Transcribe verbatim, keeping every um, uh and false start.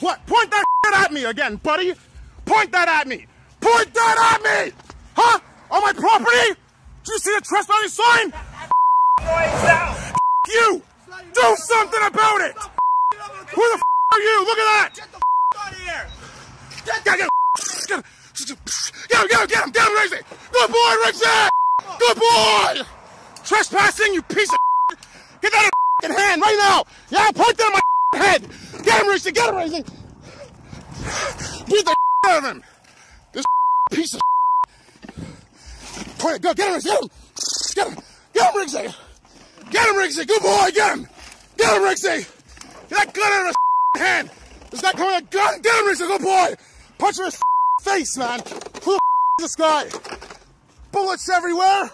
What? Point that at me again, buddy. Point that at me. Point that at me. Huh? On my property? Did you see the trespassing sign? F you. Do something about it. Who the f are you? Look at that. Get the f out of here. Get the f out of here. Get him, get him, get him, get him, Riggsie. Good boy, Riggsie. Good boy. Trespassing, you piece of shit. Get that in hand right now. Yeah, point that at my head. Get him, Riggsie. Get him, Riggsie. Beat the shit out of him. This piece of shit. Point it. Go. Get him, Riggsie. Get him. Get him, Riggsie. Get him, Riggsie. Good boy. Get him. Get him, Riggsie. Get that gun out of his hand. Is that coming a gun? Get him, Riggsie. Good boy. Punch him in his face, man. Who the f is this guy? Bullets everywhere.